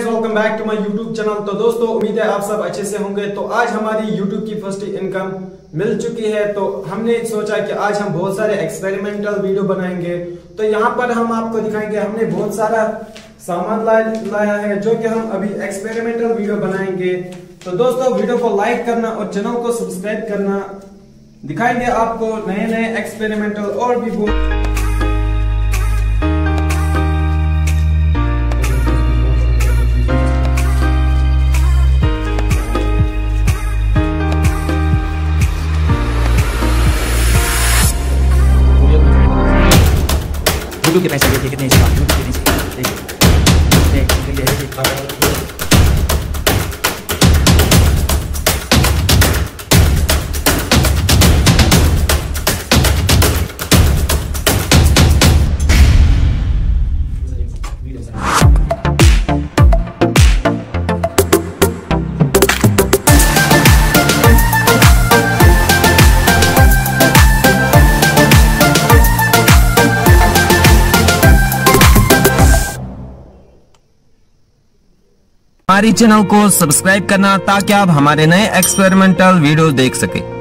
Guys welcome back to my YouTube channel. तो दोस्तों उम्मीद है आप सब अच्छे से होंगे। तो आज हमारी YouTube की फर्स्ट इनकम मिल चुकी है, तो हमने सोचा कि आज हम बहुत सारे एक्सपेरिमेंटल वीडियो बनाएंगे। तो यहाँ पर हम आपको दिखाएंगे, हमने बहुत सारा सामान लाया है जो कि हम अभी एक्सपेरिमेंटल वीडियो बनाएंगे। तो दोस्तों वीडियो को लाइक करना और चैनल को सब्सक्राइब करना, दिखाएंगे आपको नए नए एक्सपेरिमेंटल और भी बहुत। के पैसे कितने हमारी चैनल को सब्सक्राइब करना ताकि आप हमारे नए एक्सपेरिमेंटल वीडियो देख सके।